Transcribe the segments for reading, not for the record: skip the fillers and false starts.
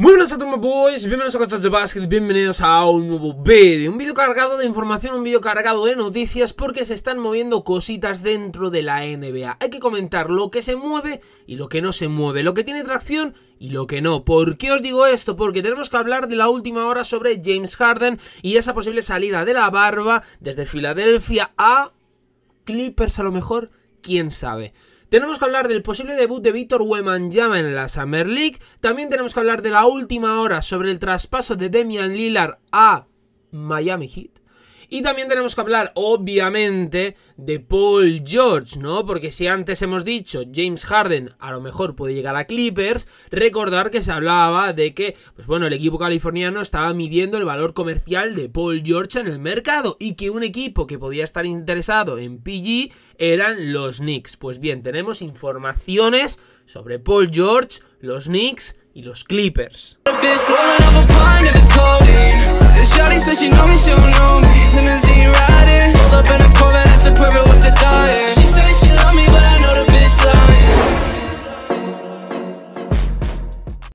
Muy buenas a todos, boys, bienvenidos a Cosas del Basket, bienvenidos a un nuevo vídeo. Un vídeo cargado de información, un vídeo cargado de noticias, porque se están moviendo cositas dentro de la NBA. Hay que comentar lo que se mueve y lo que no se mueve, lo que tiene tracción y lo que no. ¿Por qué os digo esto? Porque tenemos que hablar de la última hora sobre James Harden y esa posible salida de la barba desde Filadelfia a Clippers, a lo mejor, quién sabe. Tenemos que hablar del posible debut de Víctor Wembanyama en la Summer League. También tenemos que hablar de la última hora sobre el traspaso de Damian Lillard a Miami Heat. Y también tenemos que hablar, obviamente, de Paul George, ¿no? Porque si antes hemos dicho James Harden a lo mejor puede llegar a Clippers, recordar que se hablaba de que, pues bueno, el equipo californiano estaba midiendo el valor comercial de Paul George en el mercado y que un equipo que podía estar interesado en PG eran los Knicks. Pues bien, tenemos informaciones sobre Paul George, los Knicks y los Clippers.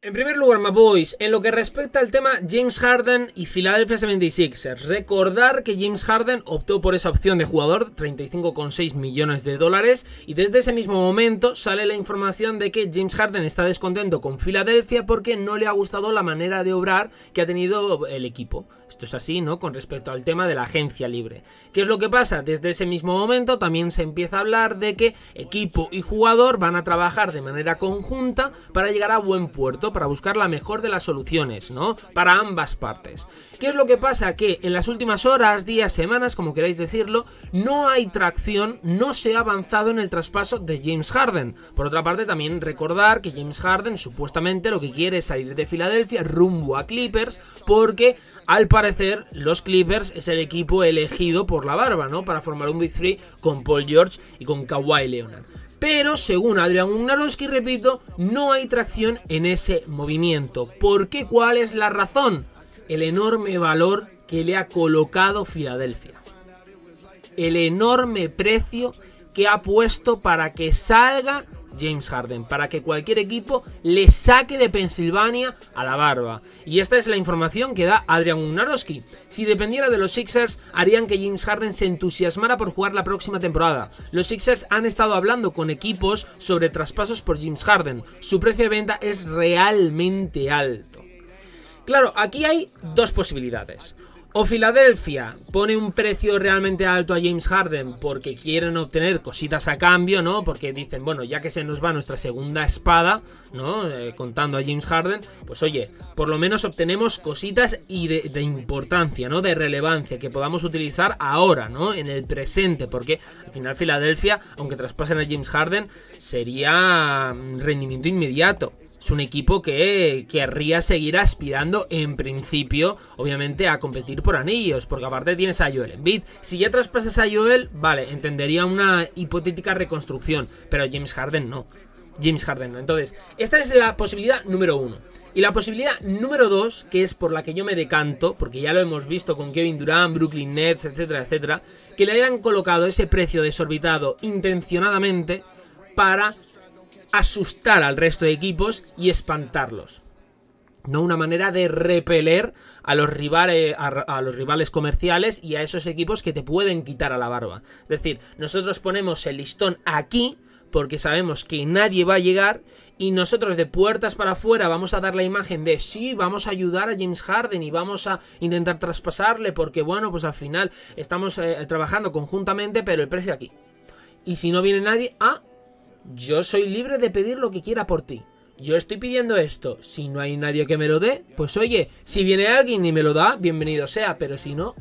En primer lugar, my boys, en lo que respecta al tema James Harden y Philadelphia 76ers, recordar que James Harden optó por esa opción de jugador, 35,6 millones de dólares, y desde ese mismo momento sale la información de que James Harden está descontento con Filadelfia porque no le ha gustado la manera de obrar que ha tenido el equipo. Esto es así, ¿no? Con respecto al tema de la agencia libre. ¿Qué es lo que pasa? Desde ese mismo momento también se empieza a hablar de que equipo y jugador van a trabajar de manera conjunta para llegar a buen puerto, para buscar la mejor de las soluciones, ¿no? Para ambas partes. ¿Qué es lo que pasa? Que en las últimas horas, días, semanas, como queráis decirlo, no hay tracción, no se ha avanzado en el traspaso de James Harden. Por otra parte, también recordar que James Harden supuestamente lo que quiere es salir de Filadelfia rumbo a Clippers, porque al parecer los Clippers es el equipo elegido por la barba, ¿no? Para formar un Big Three con Paul George y con Kawhi Leonard. Pero, según Adrian Wojnarowski, repito, no hay tracción en ese movimiento. ¿Por qué? ¿Cuál es la razón? El enorme valor que le ha colocado Filadelfia. El enorme precio que ha puesto para que salga James Harden, para que cualquier equipo le saque de Pensilvania a la barba. Y esta es la información que da Adrian Wojnarowski. Si dependiera de los Sixers, harían que James Harden se entusiasmara por jugar la próxima temporada. Los Sixers han estado hablando con equipos sobre traspasos por James Harden. Su precio de venta es realmente alto. Claro, aquí hay dos posibilidades. O Filadelfia pone un precio realmente alto a James Harden porque quieren obtener cositas a cambio, ¿no? Porque dicen, bueno, ya que se nos va nuestra segunda espada, ¿no? Contando a James Harden, pues oye, por lo menos obtenemos cositas y de importancia, ¿no? De relevancia, que podamos utilizar ahora, ¿no? En el presente, porque al final Filadelfia, aunque traspasen a James Harden, sería rendimiento inmediato. Es un equipo que querría seguir aspirando en principio, obviamente, a competir por anillos, porque aparte tienes a Joel Embiid. Si ya traspasas a Joel, vale, entendería una hipotética reconstrucción, pero James Harden no. James Harden no. Entonces, esta es la posibilidad número uno. Y la posibilidad número 2, que es por la que yo me decanto, porque ya lo hemos visto con Kevin Durant, Brooklyn Nets, etcétera, etcétera, que le hayan colocado ese precio desorbitado intencionadamente para asustar al resto de equipos y espantarlos, ¿no? Una manera de repeler a los rivales comerciales y a esos equipos que te pueden quitar a la barba. Es decir, nosotros ponemos el listón aquí porque sabemos que nadie va a llegar y nosotros de puertas para afuera vamos a dar la imagen de sí, vamos a ayudar a James Harden y vamos a intentar traspasarle porque bueno, pues al final estamos trabajando conjuntamente, pero el precio aquí. Y si no viene nadie, yo soy libre de pedir lo que quiera por ti. Yo estoy pidiendo esto. Si no hay nadie que me lo dé, pues oye, si viene alguien y me lo da, bienvenido sea. Pero si no,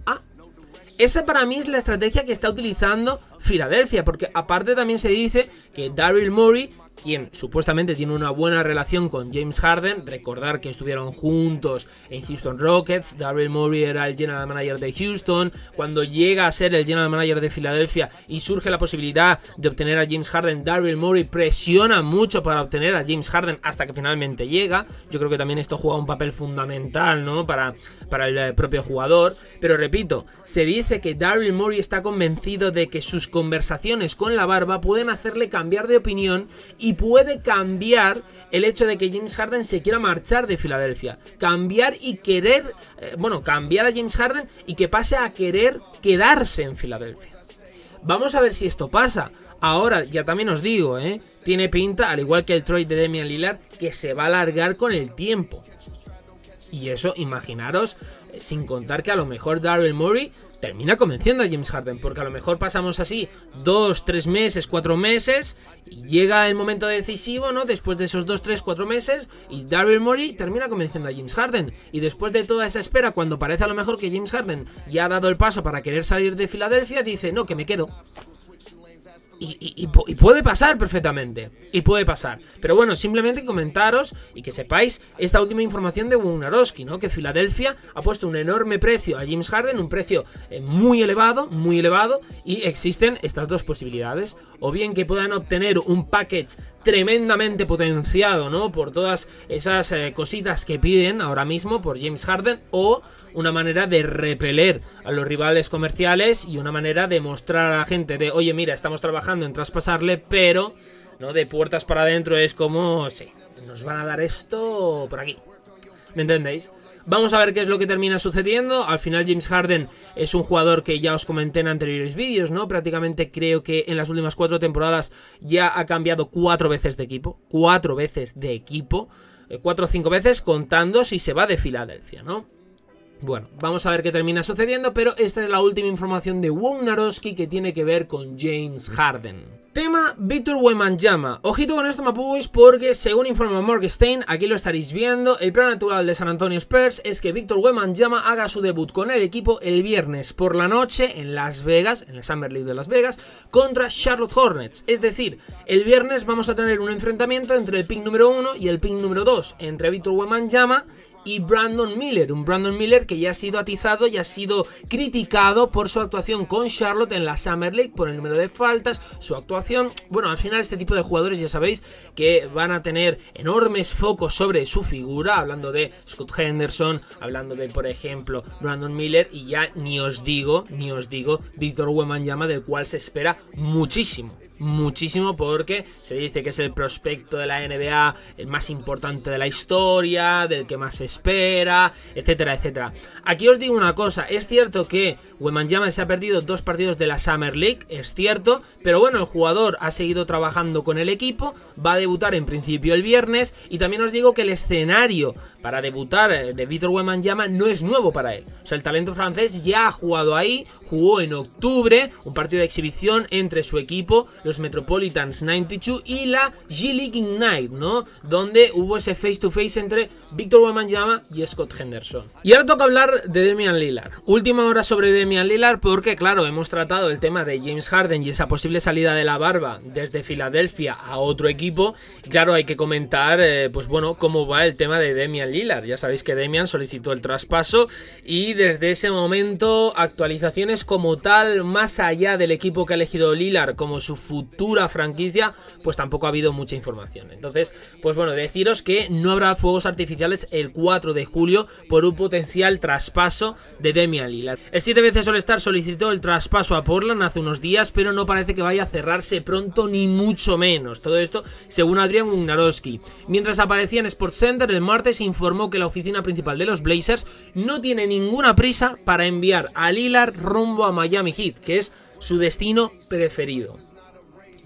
esa para mí es la estrategia que está utilizando Filadelfia. Porque aparte también se dice que Daryl Morey, quien supuestamente tiene una buena relación con James Harden, recordar que estuvieron juntos en Houston Rockets, Daryl Morey era el general manager de Houston, cuando llega a ser el general manager de Filadelfia y surge la posibilidad de obtener a James Harden, Daryl Morey presiona mucho para obtener a James Harden hasta que finalmente llega. Yo creo que también esto juega un papel fundamental, ¿no? Para el propio jugador, pero repito, se dice que Daryl Morey está convencido de que sus conversaciones con la barba pueden hacerle cambiar de opinión y y puede cambiar el hecho de que James Harden se quiera marchar de Filadelfia. Cambiar y querer, bueno, cambiar a James Harden y que pase a querer quedarse en Filadelfia. Vamos a ver si esto pasa. Ahora, ya también os digo, tiene pinta, al igual que el trade de Damian Lillard, que se va a alargar con el tiempo. Y eso, imaginaros, sin contar que a lo mejor Daryl Morey termina convenciendo a James Harden, porque a lo mejor pasamos así 2, 3 meses, 4 meses, y llega el momento decisivo, ¿no? Después de esos 2, 3, 4 meses, y Daryl Morey termina convenciendo a James Harden. Y después de toda esa espera, cuando parece a lo mejor que James Harden ya ha dado el paso para querer salir de Filadelfia, dice, no, que me quedo. Y puede pasar perfectamente, y puede pasar. Pero bueno, simplemente comentaros y que sepáis esta última información de Wojnarowski, ¿no? Que Filadelfia ha puesto un enorme precio a James Harden, un precio muy elevado, y existen estas dos posibilidades. O bien que puedan obtener un package tremendamente potenciado, ¿no? Por todas esas cositas que piden ahora mismo por James Harden, o una manera de repeler a los rivales comerciales y una manera de mostrar a la gente de, oye, mira, estamos trabajando en traspasarle, pero no de puertas para adentro, es como, sí, nos van a dar esto por aquí, ¿me entendéis? Vamos a ver qué es lo que termina sucediendo. Al final James Harden es un jugador que ya os comenté en anteriores vídeos, ¿no? Prácticamente creo que en las últimas 4 temporadas ya ha cambiado 4 veces de equipo. 4 veces de equipo. 4 o 5 veces contando si se va de Filadelfia, ¿no? Bueno, vamos a ver qué termina sucediendo, pero esta es la última información de Wojnarowski que tiene que ver con James Harden. Tema Víctor Wembanyama. Ojito con esto, Mapuis, porque según informa Mark Stein, aquí lo estaréis viendo, el plan actual de San Antonio Spurs es que Víctor Wembanyama haga su debut con el equipo el viernes por la noche en Las Vegas, en la Summer League de Las Vegas, contra Charlotte Hornets. Es decir, el viernes vamos a tener un enfrentamiento entre el pick número 1 y el pick número 2, entre Víctor Wembanyama y Brandon Miller, un Brandon Miller que ya ha sido atizado y ha sido criticado por su actuación con Charlotte en la Summer League, por el número de faltas, su actuación. Bueno, al final este tipo de jugadores ya sabéis que van a tener enormes focos sobre su figura, hablando de Scoot Henderson, hablando de, por ejemplo, Brandon Miller, y ya ni os digo, Víctor Wembanyama, del cual se espera muchísimo. Muchísimo, porque se dice que es el prospecto de la NBA, el más importante de la historia, del que más se espera, etcétera, etcétera. Aquí os digo una cosa, es cierto que Wembanyama se ha perdido 2 partidos de la Summer League, es cierto, pero bueno, el jugador ha seguido trabajando con el equipo, va a debutar en principio el viernes, y también os digo que el escenario para debutar de Víctor Wembanyama no es nuevo para él. O sea, el talento francés ya ha jugado ahí, jugó en octubre un partido de exhibición entre su equipo, los Metropolitans 92, y la G League Ignite, ¿no? Donde hubo ese face-to-face entre Víctor Wembanyama y Scoot Henderson. Y ahora toca hablar de Damian Lillard. Última hora sobre Damian Lillard, porque claro, hemos tratado el tema de James Harden y esa posible salida de la barba desde Filadelfia a otro equipo. Claro, hay que comentar, pues bueno, cómo va el tema de Damian Lillard. Ya sabéis que Damian solicitó el traspaso y desde ese momento actualizaciones como tal, más allá del equipo que ha elegido Lillard como su futura franquicia, pues tampoco ha habido mucha información. Entonces, pues bueno, deciros que no habrá fuegos artificiales el 4 de julio por un potencial traspaso de Damian Lillard. El 7 veces All-Star solicitó el traspaso a Portland hace unos días, pero no parece que vaya a cerrarse pronto ni mucho menos. Todo esto según Adrian Wojnarowski. Mientras aparecía en SportsCenter el martes, informó que la oficina principal de los Blazers no tiene ninguna prisa para enviar a Lillard rumbo a Miami Heat, que es su destino preferido.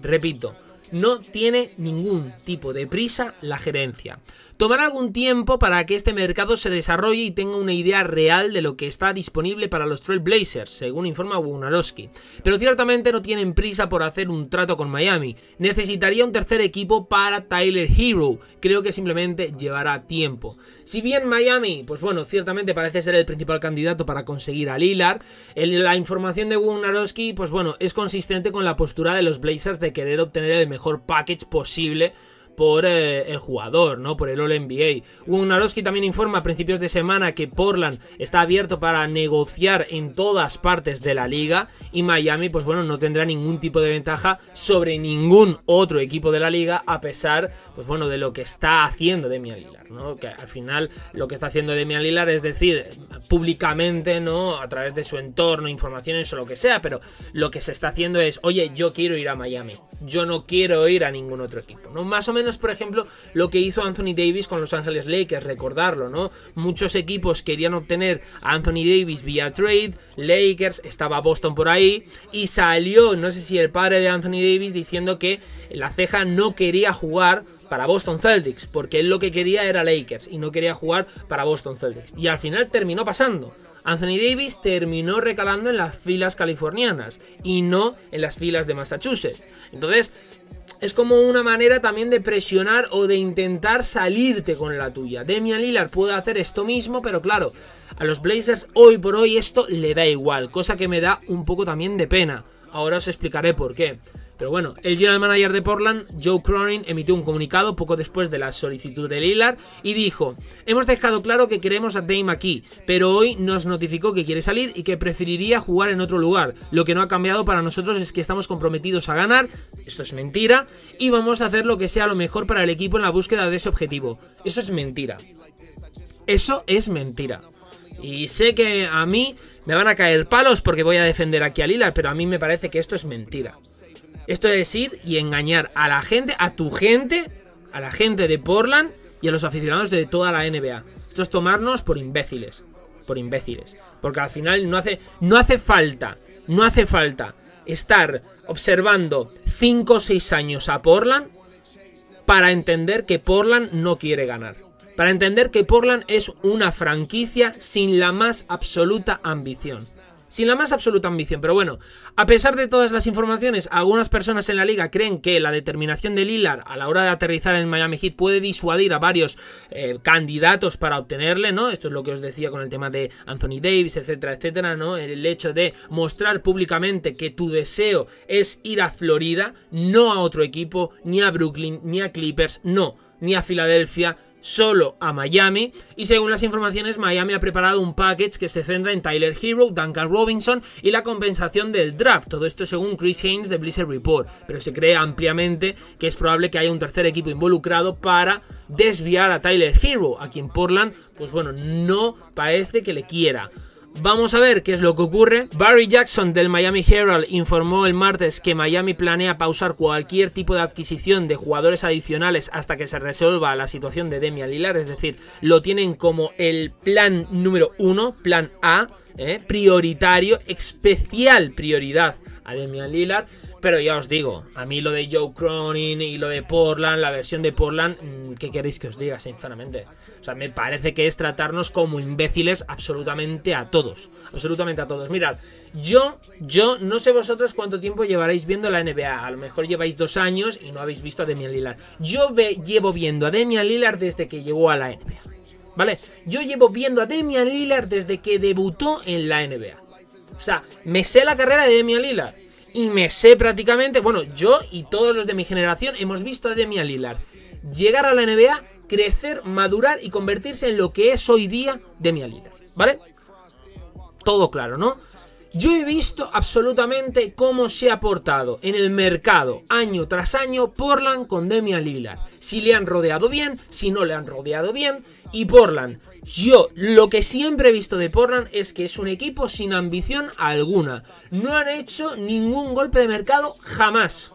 Repito, no tiene ningún tipo de prisa la gerencia. Tomará algún tiempo para que este mercado se desarrolle y tenga una idea real de lo que está disponible para los Trail Blazers, según informa Wojnarowski. Pero ciertamente no tienen prisa por hacer un trato con Miami. Necesitaría un tercer equipo para Tyler Hero. Creo que simplemente llevará tiempo. Si bien Miami, pues bueno, ciertamente parece ser el principal candidato para conseguir a Lillard, la información de Wojnarowski, pues bueno, es consistente con la postura de los Blazers de querer obtener el mejor package posible por el jugador, ¿no? Por el All-NBA. Wojnarowski también informa a principios de semana que Portland está abierto para negociar en todas partes de la liga, y Miami, pues bueno, no tendrá ningún tipo de ventaja sobre ningún otro equipo de la liga, a pesar, pues bueno, de lo que está haciendo Damian Lillard, ¿no? Que al final lo que está haciendo Damian Lillard, es decir, públicamente, ¿no? A través de su entorno, informaciones o lo que sea, pero lo que se está haciendo es, oye, yo quiero ir a Miami, yo no quiero ir a ningún otro equipo, ¿no? Más o menos, por ejemplo, lo que hizo Anthony Davis con Los Ángeles Lakers, recordarlo, ¿no? Muchos equipos querían obtener a Anthony Davis vía trade, Lakers, estaba Boston por ahí, y salió, no sé si el padre de Anthony Davis, diciendo que la ceja no quería jugar para Boston Celtics, porque él lo que quería era Lakers y no quería jugar para Boston Celtics. Y al final terminó pasando. Anthony Davis terminó recalando en las filas californianas y no en las filas de Massachusetts. Entonces, es como una manera también de presionar o de intentar salirte con la tuya. Damian Lillard puede hacer esto mismo, pero claro, a los Blazers hoy por hoy esto le da igual, cosa que me da un poco también de pena. Ahora os explicaré por qué. Pero bueno, el general manager de Portland, Joe Cronin, emitió un comunicado poco después de la solicitud de Lillard y dijo: hemos dejado claro que queremos a Dame aquí, pero hoy nos notificó que quiere salir y que preferiría jugar en otro lugar. Lo que no ha cambiado para nosotros es que estamos comprometidos a ganar, esto es mentira, y vamos a hacer lo que sea lo mejor para el equipo en la búsqueda de ese objetivo. Eso es mentira. Eso es mentira. Y sé que a mí me van a caer palos porque voy a defender aquí a Lillard, pero a mí me parece que esto es mentira. Esto es ir y engañar a la gente, a tu gente, a la gente de Portland y a los aficionados de toda la NBA. Esto es tomarnos por imbéciles, porque al final no hace falta estar observando 5 o 6 años a Portland para entender que Portland no quiere ganar, para entender que Portland es una franquicia sin la más absoluta ambición. Pero bueno, a pesar de todas las informaciones, algunas personas en la liga creen que la determinación de Lillard a la hora de aterrizar en Miami Heat puede disuadir a varios candidatos para obtenerle, ¿no? Esto es lo que os decía con el tema de Anthony Davis, etcétera, etcétera, ¿no? El hecho de mostrar públicamente que tu deseo es ir a Florida, no a otro equipo, ni a Brooklyn, ni a Clippers, no, ni a Filadelfia, solo a Miami. Y según las informaciones, Miami ha preparado un package que se centra en Tyler Hero, Duncan Robinson y la compensación del draft. Todo esto según Chris Haynes de Bleacher Report, pero se cree ampliamente que es probable que haya un tercer equipo involucrado para desviar a Tyler Hero, a quien Portland, pues bueno, no parece que le quiera. Vamos a ver qué es lo que ocurre. Barry Jackson del Miami Herald informó el martes que Miami planea pausar cualquier tipo de adquisición de jugadores adicionales hasta que se resuelva la situación de Damian Lillard, es decir, lo tienen como el plan número 1, plan A, prioritario, especial prioridad a Damian Lillard. Pero ya os digo, a mí lo de Joe Cronin y lo de Portland, la versión de Portland, ¿qué queréis que os diga, sinceramente? O sea, me parece que es tratarnos como imbéciles absolutamente a todos. Mirad, yo no sé vosotros cuánto tiempo llevaréis viendo la NBA. A lo mejor lleváis 2 años y no habéis visto a Damian Lillard. Yo llevo viendo a Damian Lillard desde que llegó a la NBA, ¿vale? Yo llevo viendo a Damian Lillard desde que debutó en la NBA. O sea, me sé la carrera de Damian Lillard. Y me sé prácticamente, bueno, yo y todos los de mi generación hemos visto a Damian Lillard llegar a la NBA, crecer, madurar y convertirse en lo que es hoy día Damian Lillard, ¿vale? Todo claro, ¿no? Yo he visto absolutamente cómo se ha portado en el mercado año tras año Portland con Damian Lillard. Si le han rodeado bien, si no le han rodeado bien. Y Portland, yo lo que siempre he visto de Portland es que es un equipo sin ambición alguna. No han hecho ningún golpe de mercado jamás.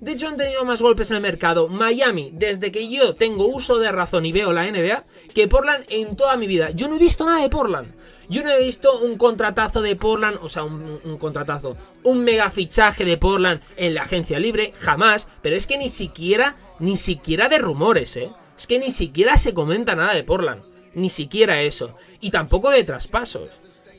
De hecho, han tenido más golpes en el mercado Miami, desde que yo tengo uso de razón y veo la NBA, que Portland en toda mi vida. Yo no he visto nada de Portland. Yo no he visto un contratazo de Portland, o sea, un mega fichaje de Portland en la agencia libre, jamás. Pero es que ni siquiera de rumores, Es que ni siquiera se comenta nada de Portland. Ni siquiera eso. Y tampoco de traspasos.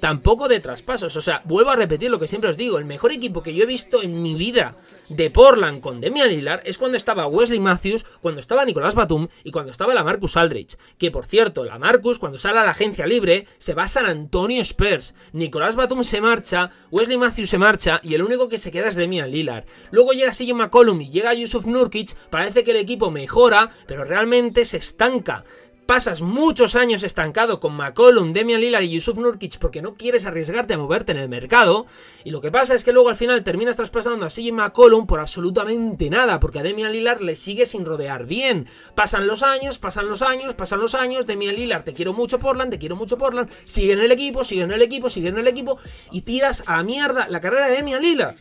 tampoco de traspasos. O sea, vuelvo a repetir lo que siempre os digo. El mejor equipo que yo he visto en mi vida de Portland con Damian Lillard es cuando estaba Wesley Matthews, cuando estaba Nicolás Batum y cuando estaba LaMarcus Aldridge. Que, por cierto, LaMarcus, cuando sale a la agencia libre, se va a San Antonio Spurs. Nicolás Batum se marcha, Wesley Matthews se marcha y el único que se queda es Damian Lillard. Luego llega CJ McCollum y llega Yusuf Nurkic. Parece que el equipo mejora, pero realmente se estanca. Pasas muchos años estancado con McCollum, Damian Lillard y Yusuf Nurkic porque no quieres arriesgarte a moverte en el mercado. Y lo que pasa es que luego al final terminas traspasando a CJ McCollum por absolutamente nada, porque a Damian Lillard le sigue sin rodear bien. Pasan los años, pasan los años, pasan los años. Damian Lillard, te quiero mucho Portland, te quiero mucho Portland. Sigue en el equipo, sigue en el equipo, sigue en el equipo. Y tiras a mierda la carrera de Damian Lillard.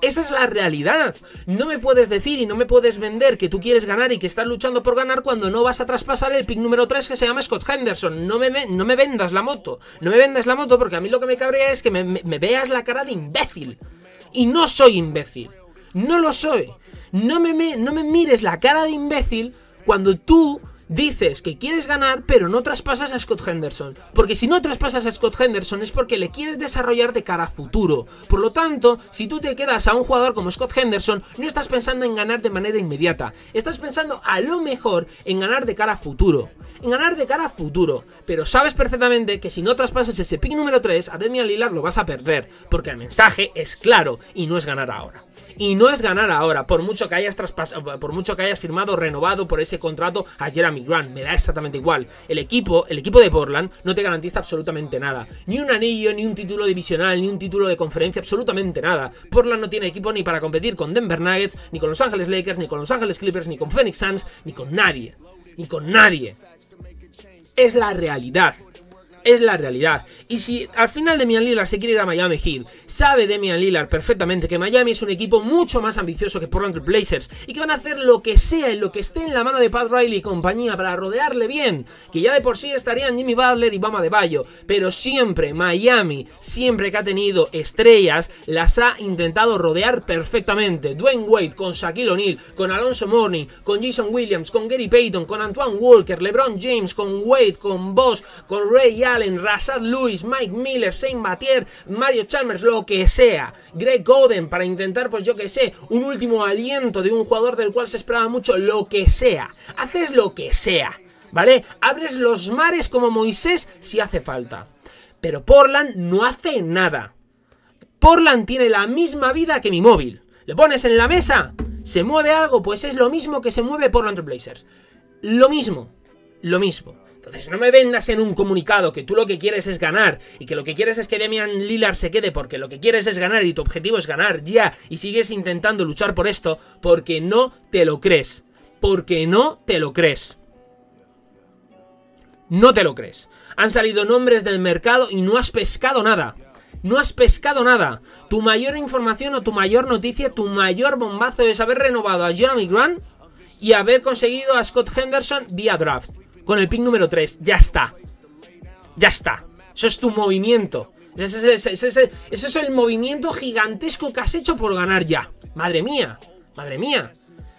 Esa es la realidad. No me puedes decir y no me puedes vender que tú quieres ganar y que estás luchando por ganar cuando no vas a traspasar el pick número 3 que se llama Scoot Henderson. No me vendas la moto. No me vendas la moto porque a mí lo que me cabrea es que me veas la cara de imbécil. Y no soy imbécil. No lo soy. No me mires la cara de imbécil cuando tú dices que quieres ganar pero no traspasas a Scoot Henderson, porque si no traspasas a Scoot Henderson es porque le quieres desarrollar de cara a futuro. Por lo tanto, si tú te quedas a un jugador como Scoot Henderson, no estás pensando en ganar de manera inmediata, estás pensando a lo mejor en ganar de cara a futuro, en ganar de cara a futuro, pero sabes perfectamente que si no traspasas ese pick número 3 a Damian Lillard lo vas a perder, porque el mensaje es claro y no es ganar ahora. Y no es ganar ahora, por mucho que hayas traspasado, por mucho que hayas firmado, renovado por ese contrato a Jeremy Grant, me da exactamente igual. El equipo de Portland no te garantiza absolutamente nada. Ni un anillo, ni un título divisional, ni un título de conferencia, absolutamente nada. Portland no tiene equipo ni para competir con Denver Nuggets, ni con Los Ángeles Lakers, ni con Los Ángeles Clippers, ni con Phoenix Suns, ni con nadie. Ni con nadie. Es la realidad. Es la realidad. Y si al final Damian Lillard se quiere ir a Miami Heat, sabe Damian Lillard perfectamente que Miami es un equipo mucho más ambicioso que Portland Trail Blazers y que van a hacer lo que sea y lo que esté en la mano de Pat Riley y compañía para rodearle bien, que ya de por sí estarían Jimmy Butler y Bama Adebayo, pero siempre Miami, siempre que ha tenido estrellas, las ha intentado rodear perfectamente. Dwayne Wade con Shaquille O'Neal, con Alonso Mourning, con Jason Williams, con Gary Payton, con Antoine Walker, LeBron James, con Wade, con Bosh, con Ray Allen, Rashad Lewis, Mike Miller, Shane Battier, Mario Chalmers, lo que sea, Greg Oden, para intentar, pues yo que sé, un último aliento de un jugador del cual se esperaba mucho, lo que sea. Haces lo que sea, ¿vale? Abres los mares como Moisés si hace falta. Pero Portland no hace nada. Portland tiene la misma vida que mi móvil. Le pones en la mesa, se mueve algo, pues es lo mismo que se mueve Portland Trail Blazers. Lo mismo, lo mismo. Entonces no me vendas en un comunicado que tú lo que quieres es ganar y que lo que quieres es que Damian Lillard se quede porque lo que quieres es ganar y tu objetivo es ganar ya y sigues intentando luchar por esto porque no te lo crees. Porque no te lo crees. No te lo crees. Han salido nombres del mercado y no has pescado nada. No has pescado nada. Tu mayor información o tu mayor noticia, tu mayor bombazo es haber renovado a Jeremy Grant y haber conseguido a Scoot Henderson vía draft. Con el pick número 3, ya está. Ya está. Eso es tu movimiento. Eso es el movimiento gigantesco que has hecho por ganar ya. Madre mía, madre mía.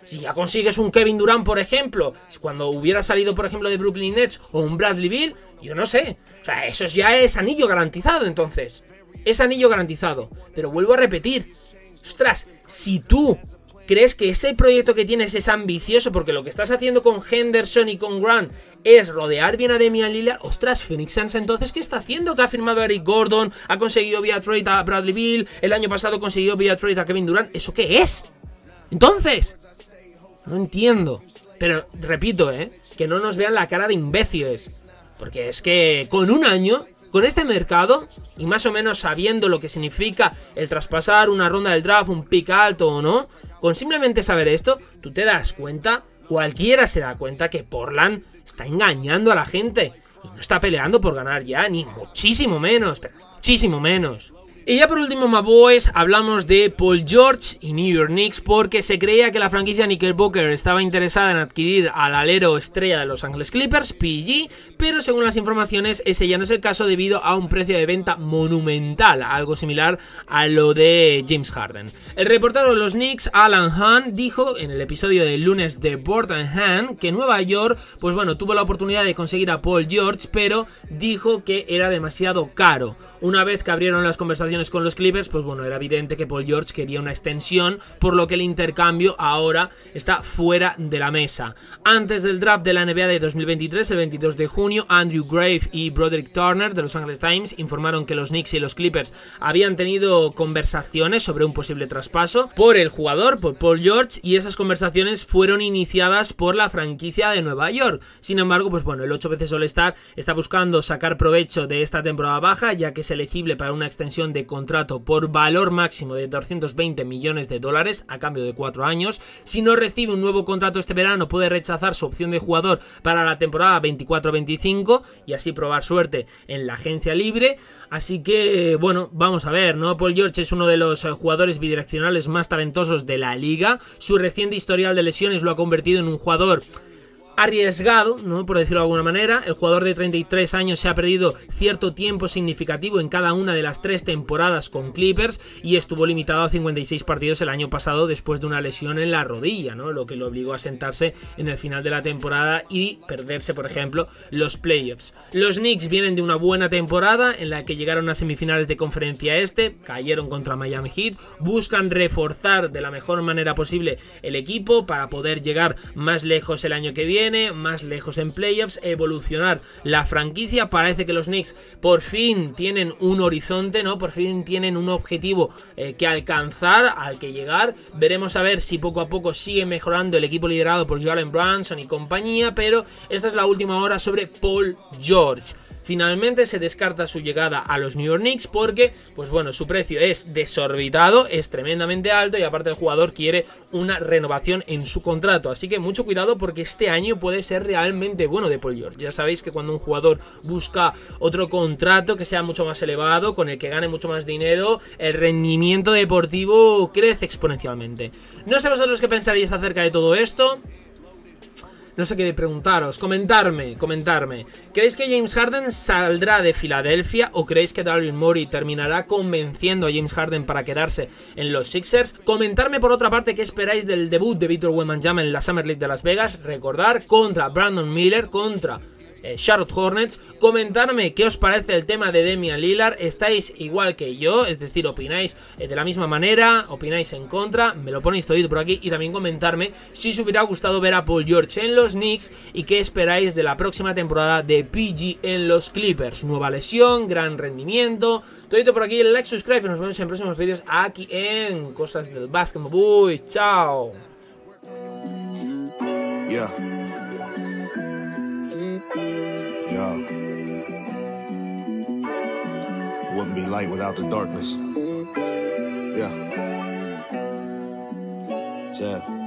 Si ya consigues un Kevin Durant, por ejemplo, cuando hubiera salido, por ejemplo, de Brooklyn Nets o un Bradley Beal, yo no sé. O sea, eso ya es anillo garantizado, entonces. Es anillo garantizado. Pero vuelvo a repetir. Ostras, si tú crees que ese proyecto que tienes es ambicioso porque lo que estás haciendo con Henderson y con Grant es rodear bien a Damian Lillard, ostras, Phoenix Suns entonces ¿qué está haciendo? Que ha firmado a Eric Gordon, ha conseguido vía trade a Bradley Beal, el año pasado consiguió vía trade a Kevin Durant, ¿eso qué es? Entonces, no entiendo, pero repito, que no nos vean la cara de imbéciles, porque es que con un año, con este mercado, y más o menos sabiendo lo que significa el traspasar una ronda del draft, un pick alto o no, con simplemente saber esto, tú te das cuenta, cualquiera se da cuenta que Portland está engañando a la gente. Y no está peleando por ganar ya, ni muchísimo menos, pero muchísimo menos. Y ya por último, my boys, hablamos de Paul George y New York Knicks, porque se creía que la franquicia Knickerbocker estaba interesada en adquirir al alero estrella de Los Ángeles Clippers, PG, pero según las informaciones ese ya no es el caso debido a un precio de venta monumental, algo similar a lo de James Harden. El reportero de los Knicks, Alan Hahn, dijo en el episodio del lunes de Board and Hand que Nueva York, pues bueno, tuvo la oportunidad de conseguir a Paul George, pero dijo que era demasiado caro. Una vez que abrieron las conversaciones con los Clippers, pues bueno, era evidente que Paul George quería una extensión, por lo que el intercambio ahora está fuera de la mesa. Antes del draft de la NBA de 2023, el 22 de junio, Andrew Grave y Broderick Turner de Los Angeles Times informaron que los Knicks y los Clippers habían tenido conversaciones sobre un posible traspaso por el jugador, por Paul George, y esas conversaciones fueron iniciadas por la franquicia de Nueva York. Sin embargo, pues bueno, el 8 veces All-Star está buscando sacar provecho de esta temporada baja, ya que es elegible para una extensión de contrato por valor máximo de $220 millones a cambio de 4 años. Si no recibe un nuevo contrato este verano, puede rechazar su opción de jugador para la temporada 24-25 y así probar suerte en la agencia libre. Así que, bueno, vamos a ver, ¿no? Paul George es uno de los jugadores bidireccionales más talentosos de la liga. Su reciente historial de lesiones lo ha convertido en un jugador arriesgado, ¿no?, por decirlo de alguna manera. El jugador de 33 años se ha perdido cierto tiempo significativo en cada una de las 3 temporadas con Clippers y estuvo limitado a 56 partidos el año pasado después de una lesión en la rodilla, ¿no?, lo que lo obligó a sentarse en el final de la temporada y perderse, por ejemplo, los playoffs. Los Knicks vienen de una buena temporada en la que llegaron a semifinales de conferencia este, cayeron contra Miami Heat, buscan reforzar de la mejor manera posible el equipo para poder llegar más lejos el año que viene, más lejos en playoffs, evolucionar la franquicia. Parece que los Knicks por fin tienen un horizonte, ¿no? Por fin tienen un objetivo que alcanzar, al que llegar. Veremos a ver si poco a poco sigue mejorando el equipo liderado por Jalen Brunson y compañía, pero esta es la última hora sobre Paul George. Finalmente se descarta su llegada a los New York Knicks porque, pues bueno, su precio es desorbitado, es tremendamente alto y aparte el jugador quiere una renovación en su contrato. Así que mucho cuidado porque este año puede ser realmente bueno de Paul George. Ya sabéis que cuando un jugador busca otro contrato que sea mucho más elevado, con el que gane mucho más dinero, el rendimiento deportivo crece exponencialmente. No sé vosotros qué pensaríais acerca de todo esto. No sé qué preguntaros, comentarme. ¿Creéis que James Harden saldrá de Filadelfia o creéis que Daryl Morey terminará convenciendo a James Harden para quedarse en los Sixers? Comentarme por otra parte qué esperáis del debut de Víctor Wembanyama en la Summer League de Las Vegas, recordar, contra Brandon Miller, contra Charlotte Hornets. Comentarme qué os parece el tema de Damian Lillard. ¿Estáis igual que yo? Es decir, ¿opináis de la misma manera? ¿Opináis en contra? Me lo ponéis todito por aquí. Y también comentarme si os hubiera gustado ver a Paul George en los Knicks y qué esperáis de la próxima temporada de PG en los Clippers. Nueva lesión, gran rendimiento. Todito por aquí, like, subscribe y nos vemos en próximos vídeos aquí en Cosas del Basket. Uy, chao. Yeah. Yo. Wouldn't be light without the darkness. Yeah. Yeah.